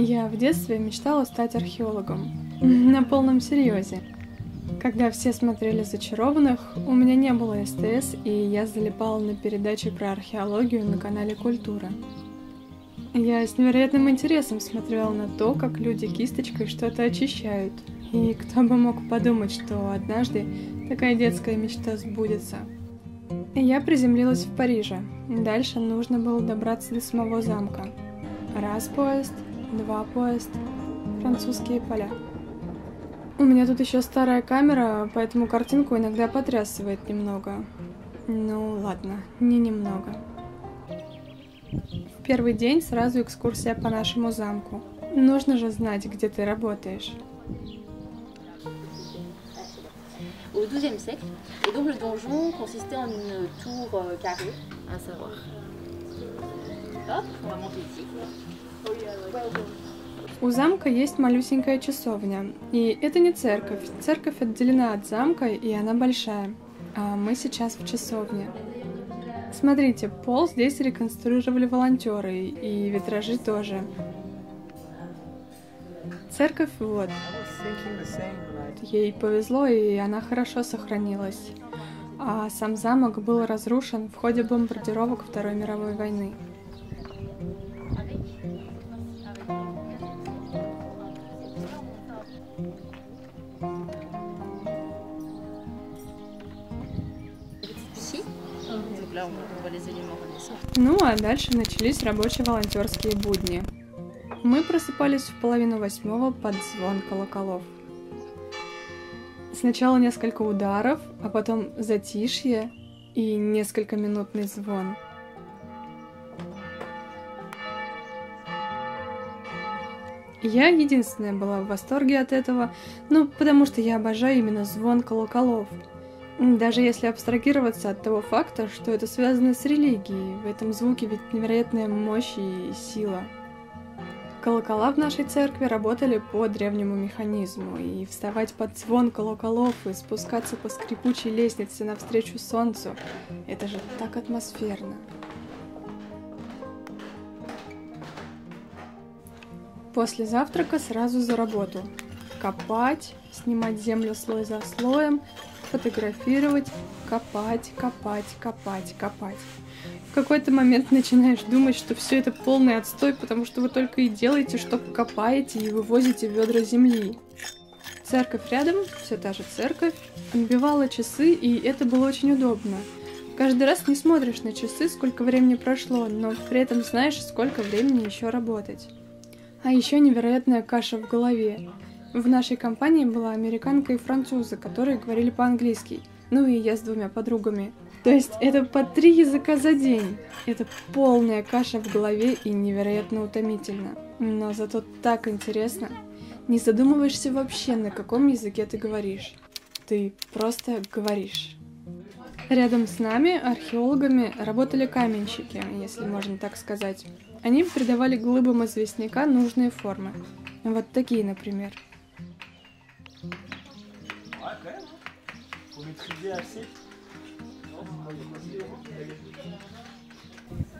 Я в детстве мечтала стать археологом. На полном серьезе. Когда все смотрели «Зачарованных», у меня не было СТС, и я залипала на передачи про археологию на канале «Культура». Я с невероятным интересом смотрела на то, как люди кисточкой что-то очищают. И кто бы мог подумать, что однажды такая детская мечта сбудется. Я приземлилась в Париже. Дальше нужно было добраться до самого замка. Раз поезд, два поезд, французские поля. У меня тут еще старая камера, поэтому картинку иногда потрясывает немного. Ну ладно, не немного. В первый день сразу экскурсия по нашему замку. Нужно же знать, где ты работаешь. Au XIIe siècle, et donc le donjon consistait en une tour carrée, à savoir. Hop, on va monter ici. У замка есть малюсенькая часовня, и это не церковь. Церковь отделена от замка, и она большая. А мы сейчас в часовне. Смотрите, пол здесь реконструировали волонтеры, и витражи тоже. Церковь вот. Ей повезло, и она хорошо сохранилась. А сам замок был разрушен в ходе бомбардировок Второй мировой войны. Ну а дальше начались рабочие волонтерские будни. Мы просыпались в 7:30 под звон колоколов. Сначала несколько ударов, а потом затишье и несколькоминутный звон. Я единственная была в восторге от этого, ну потому что я обожаю именно звон колоколов. Даже если абстрагироваться от того факта, что это связано с религией, в этом звуке ведь невероятная мощь и сила. Колокола в нашей церкви работали по древнему механизму, и вставать под звон колоколов и спускаться по скрипучей лестнице навстречу солнцу – это же так атмосферно. После завтрака сразу за работу. Копать, снимать землю слой за слоем, фотографировать, копать, копать, копать, копать. В какой-то момент начинаешь думать, что все это полный отстой, потому что вы только и делаете, что копаете и вывозите ведра земли. Церковь рядом, все та же церковь, отбивала часы, и это было очень удобно. Каждый раз не смотришь на часы, сколько времени прошло, но при этом знаешь, сколько времени еще работать. А еще невероятная каша в голове. В нашей компании была американка и французы, которые говорили по-английски, ну и я с двумя подругами. То есть это по 3 языка за день. Это полная каша в голове и невероятно утомительно. Но зато так интересно. Не задумываешься вообще, на каком языке ты говоришь. Ты просто говоришь. Рядом с нами, археологами, работали каменщики, если можно так сказать. Они придавали глыбам известняка нужные формы. Вот такие, например.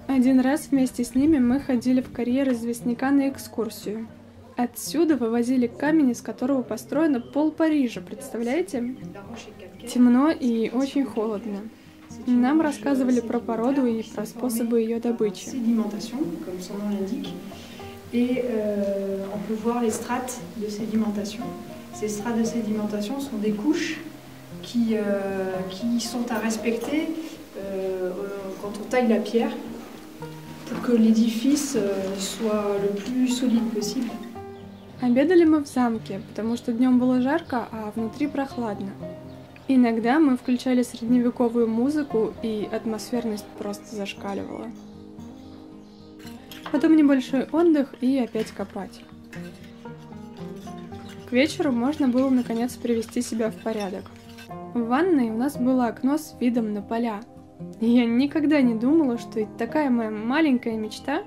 Один раз вместе с ними мы ходили в карьер известняка на экскурсию. Отсюда вывозили камень, из которого построено пол Парижа, представляете? Темно и очень холодно. Нам рассказывали про породу и про способы ее добычи. Ces strates de sédimentation sont des couches qui sont à respecter quand on taille la pierre pour que l'édifice soit le plus solide possible. Обедали мы в замке, потому что днем было жарко, а внутри прохладно. Иногда мы включали средневековую музыку, и атмосферность просто зашкаливала. Потом небольшой отдых и опять копать. К вечеру можно было наконец привести себя в порядок. В ванной у нас было окно с видом на поля. Я никогда не думала, что такая моя маленькая мечта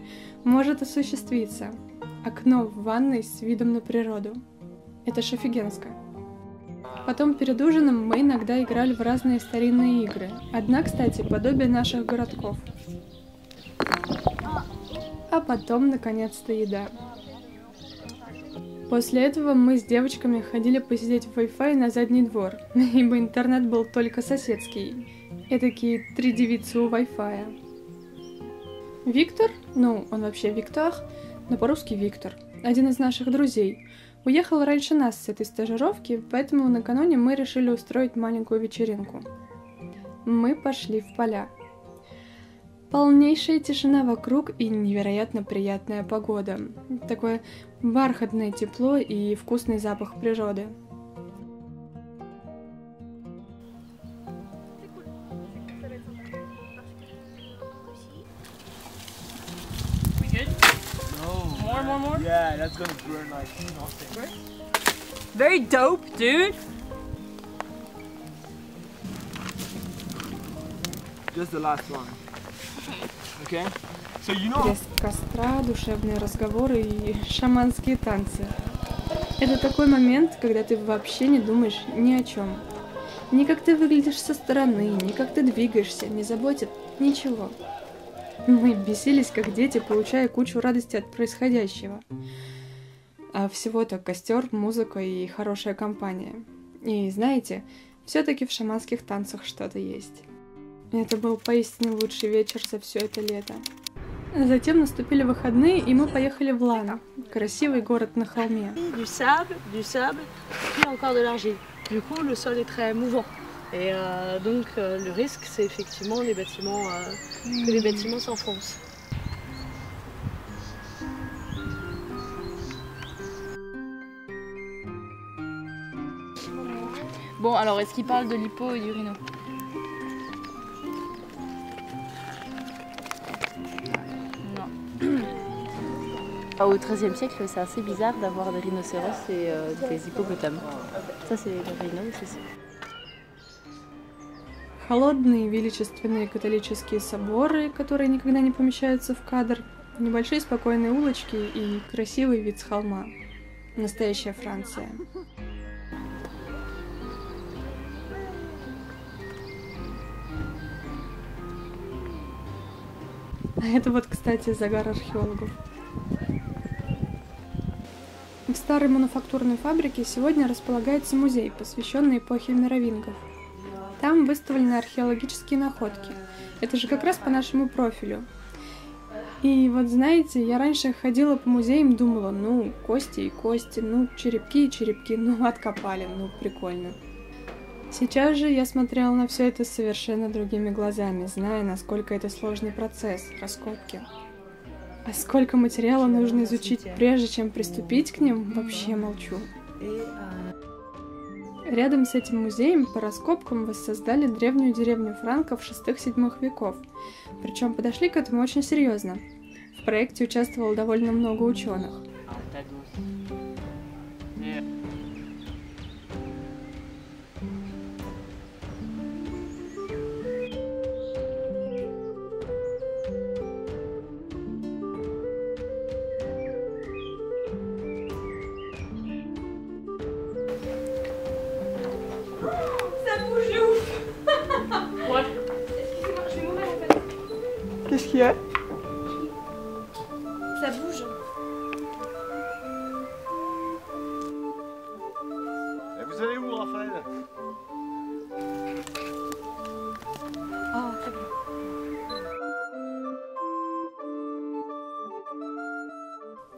может осуществиться. Окно в ванной с видом на природу. Это ж офигенско. Потом перед ужином мы иногда играли в разные старинные игры. Одна, кстати, подобие наших городков. А потом, наконец-то, еда. После этого мы с девочками ходили посидеть в Wi-Fi на задний двор, ибо интернет был только соседский. Этакие три девицы у Wi-Fi. Виктор, ну он вообще Виктор, но по-русски Виктор, один из наших друзей, уехал раньше нас с этой стажировки, поэтому накануне мы решили устроить маленькую вечеринку. Мы пошли в поля. Полнейшая тишина вокруг и невероятно приятная погода. Такое бархатное тепло и вкусный запах природы. More? Yeah, that's gonna burn like nothing. Very dope, dude. Just the last one. Okay. So you know. Треск костра, душевные разговоры и шаманские танцы. Это такой момент, когда ты вообще не думаешь ни о чем, ни как ты выглядишь со стороны, ни как ты двигаешься, не заботит ничего. Мы бесились, как дети, получая кучу радости от происходящего. А всего-то костер, музыка и хорошая компания. И знаете, все-таки в шаманских танцах что-то есть. Это был поистине лучший вечер за все это лето. Затем наступили выходные, и мы поехали в Лана, красивый город на холме. Et donc le risque c'est effectivement les bâtiments, que les bâtiments s'enfoncent. Bon alors est-ce qu'il parle de l'hypo et du rhino? Non. Au XIIIe siècle c'est assez bizarre d'avoir des rhinocéros et des hippopotames. Ça c'est le rhino, c'est ça. Холодные величественные католические соборы, которые никогда не помещаются в кадр, небольшие спокойные улочки и красивый вид с холма. Настоящая Франция. А это вот, кстати, загар археологов. В старой мануфактурной фабрике сегодня располагается музей, посвященный эпохе мировингов. Там выставлены археологические находки. Это же как раз по нашему профилю. И вот знаете, я раньше ходила по музеям, думала, ну, кости и кости, ну, черепки и черепки, ну, откопали, ну, прикольно. Сейчас же я смотрела на все это совершенно другими глазами, зная, насколько это сложный процесс раскопки. А сколько материала нужно изучить, прежде чем приступить к ним, вообще молчу. Рядом с этим музеем по раскопкам воссоздали древнюю деревню франков 6-7 веков, причем подошли к этому очень серьезно. В проекте участвовало довольно много ученых.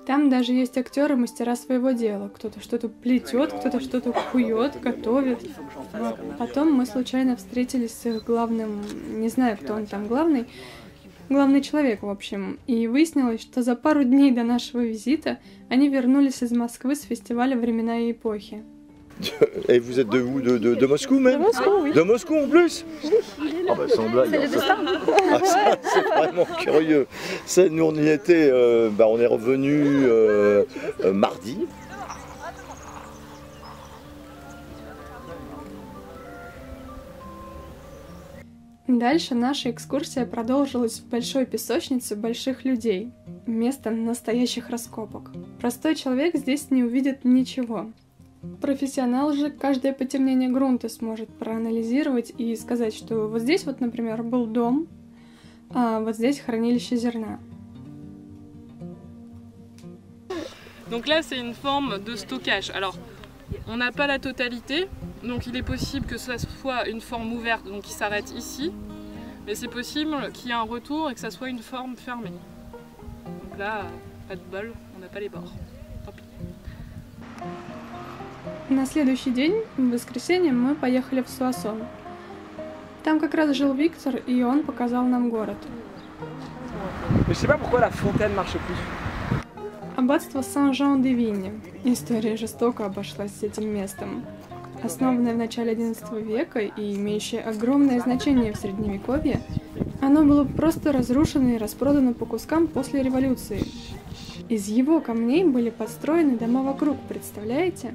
Там даже есть актеры, мастера своего дела. Кто-то что-то плетет, кто-то что-то кует, готовит. Потом мы случайно встретились с их главным, не знаю, кто он там главный человек, в общем. И выяснилось, что за пару дней до нашего визита они вернулись из Москвы с фестиваля «Времена и эпохи». Et vous êtes de où? De Moscou même? De Moscou, oui. De Moscou en plus? Ah bah sans blague. Ah, c'est vraiment curieux. Nous on y était, on est revenu mardi. Дальше наша экскурсия продолжилась в большой песочнице больших людей. Место настоящих раскопок. Простой человек здесь не увидит ничего. Профессионал же каждое потемнение грунта сможет проанализировать и сказать, что вот здесь вот, например, был дом, а вот здесь хранилище зерна. Donc là, c'est une forme de stockage. Alors, on n'a pas la totalité, donc il est possible que ça soit une forme ouverte, donc qui s'arrête ici, mais c'est possible qu'il y ait un retour et que ça soit une forme fermée. Donc là, pas de bol, on n'a pas les bords. Tant pis. На следующий день, в воскресенье, мы поехали в Суассон. Там как раз жил Виктор, и он показал нам город. Аббатство Сан-Жан-де-Винни. История жестоко обошлась с этим местом. Основанное в начале XI века и имеющее огромное значение в Средневековье, оно было просто разрушено и распродано по кускам после революции. Из его камней были построены дома вокруг, представляете?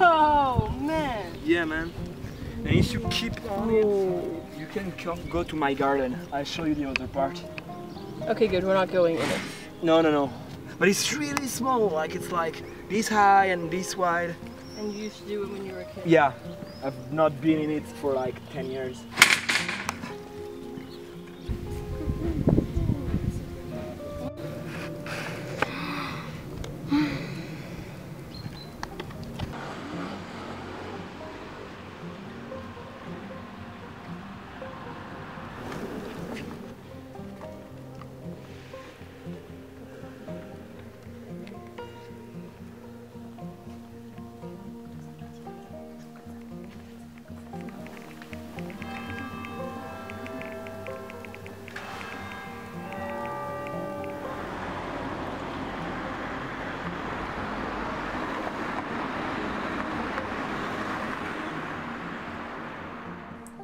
Oh man! Yeah, man. And if you keep on it, you can go to my garden. I'll show you the other part. Okay, good. We're not going in it. No, no, no. But it's really small. Like it's like this high and this wide. And you used to do it when you were a kid. Yeah, I've not been in it for like 10 years.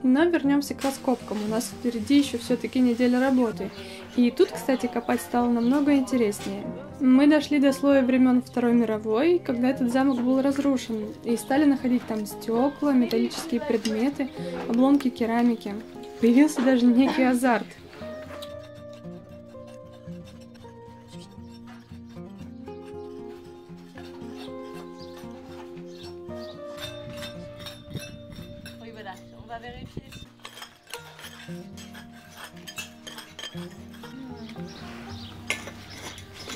Но вернемся к раскопкам, у нас впереди еще все-таки неделя работы. И тут, кстати, копать стало намного интереснее. Мы дошли до слоя времен Второй мировой, когда этот замок был разрушен, и стали находить там стекла, металлические предметы, обломки керамики. Появился даже некий азарт.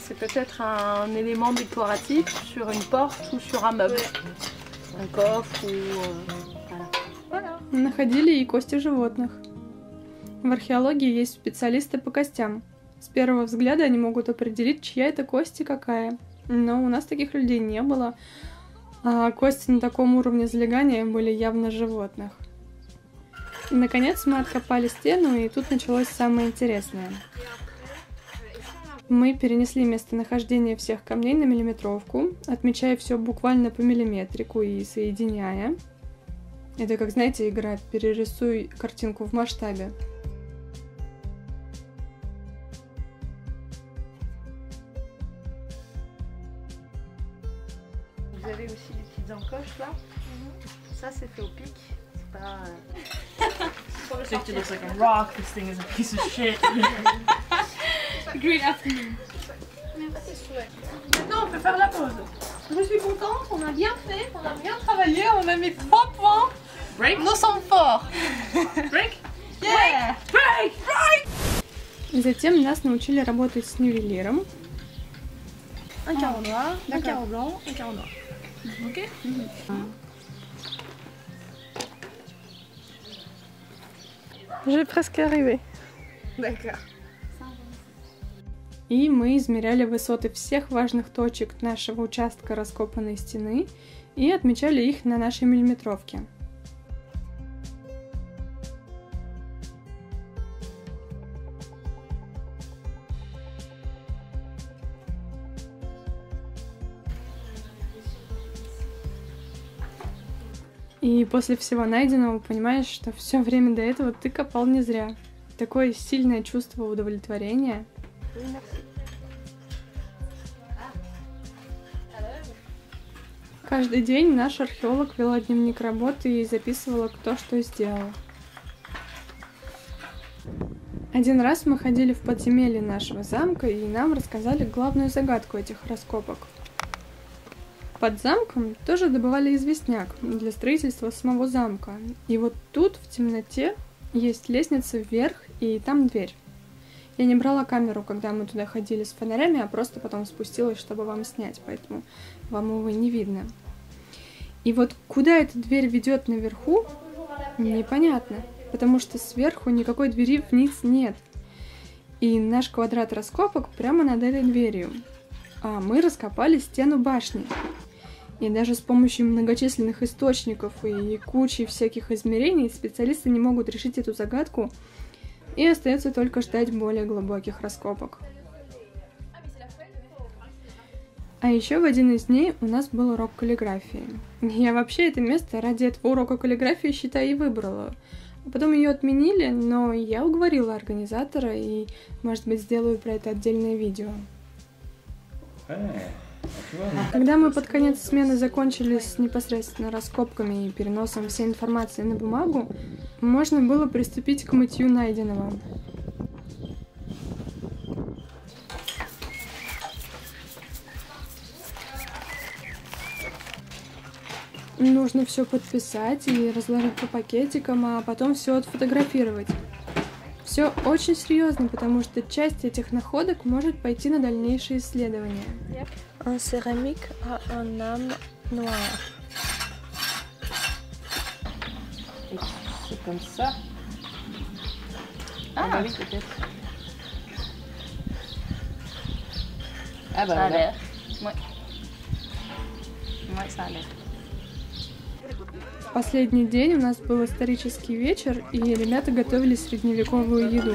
C'est peut-être un élément décoratif sur une porte ou sur un meuble, un coffre ou voilà. Находили и кости животных. В археологии есть специалисты по костям. С первого взгляда они могут определить, чья это кость и какая. Но у нас таких людей не было. А кости на таком уровне залегания были явно животных. Наконец мы откопали стену, и тут началось самое интересное. Мы перенесли местонахождение всех камней на миллиметровку, отмечая все буквально по миллиметрику и соединяя. Это, как знаете, игра «Перерисуй картинку в масштабе». Victor looks like a rock, this thing is a piece of shit. Great afternoon. Maintenant, on peut faire la pause. Je suis contente, on a bien fait, on a bien travaillé, on a mis 3 points. Break. Nous sommes forts. Break. Yeah. Break. Break. Затем нас научили работать с нивелиром. Un carreau noir, un carreau blanc, un carreau noir. Ok. J'ai presque arrivé. D'accord. И мы измеряли высоты всех важных точек нашего участка раскопанной стены и отмечали их на нашей миллиметровке. И после всего найденного понимаешь, что все время до этого ты копал не зря. Такое сильное чувство удовлетворения. Каждый день наш археолог вела дневник работы и записывала, кто что сделал. Один раз мы ходили в подземелье нашего замка, и нам рассказали главную загадку этих раскопок. под замком тоже добывали известняк для строительства самого замка. И вот тут, в темноте, есть лестница вверх, и там дверь. Я не брала камеру, когда мы туда ходили с фонарями, а просто потом спустилась, чтобы вам снять, поэтому вам его не видно. И вот куда эта дверь ведет наверху, непонятно, потому что сверху никакой двери вниз нет. И наш квадрат раскопок прямо над этой дверью. А мы раскопали стену башни. И даже с помощью многочисленных источников и кучи всяких измерений специалисты не могут решить эту загадку, и остается только ждать более глубоких раскопок. А еще в один из дней у нас был урок каллиграфии. Я вообще это место ради этого урока каллиграфии, считай, и выбрала. Потом ее отменили, но я уговорила организатора, и, может быть, сделаю про это отдельное видео. Когда мы под конец смены закончили с непосредственно раскопками и переносом всей информации на бумагу, можно было приступить к мытью найденного. Нужно все подписать и разложить по пакетикам, а потом все отфотографировать. Все очень серьезно, потому что часть этих находок может пойти на дальнейшие исследования. Un céramique a un âme noire. C'est comme ça. Ah, oui, peut-être. Ah, bah, ça a l'air. Ouais. Ouais, ça a l'air. В последний день у нас был исторический вечер, и ребята готовили средневековую еду.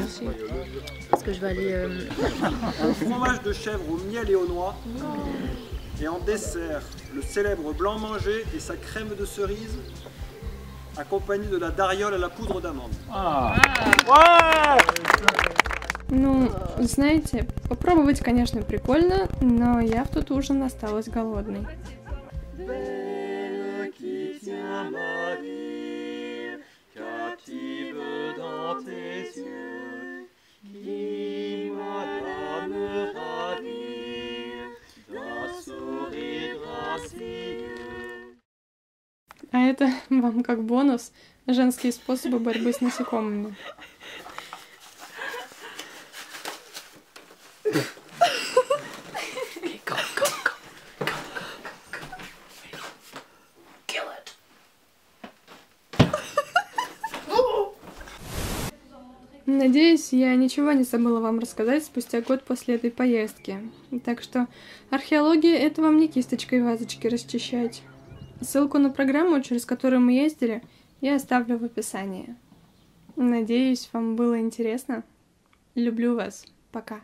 Ну, знаете, попробовать, конечно, прикольно, но я в тот ужин осталась голодной. А это вам как бонус женские способы борьбы с насекомыми. Надеюсь, я ничего не забыла вам рассказать спустя год после этой поездки. Так что археология — это вам не кисточкой вазочки расчищать. Ссылку на программу, через которую мы ездили, я оставлю в описании. Надеюсь, вам было интересно. Люблю вас. Пока.